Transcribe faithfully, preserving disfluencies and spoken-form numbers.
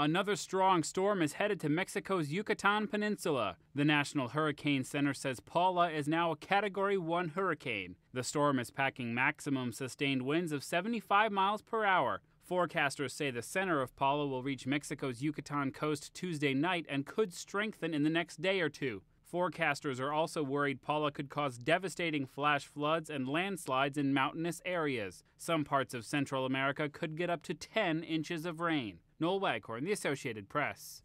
Another strong storm is headed to Mexico's Yucatan Peninsula. The National Hurricane Center says Paula is now a Category one hurricane. The storm is packing maximum sustained winds of seventy-five miles per hour. Forecasters say the center of Paula will reach Mexico's Yucatan coast Tuesday night and could strengthen in the next day or two. Forecasters are also worried Paula could cause devastating flash floods and landslides in mountainous areas. Some parts of Central America could get up to ten inches of rain. Noel Waghorn, The Associated Press.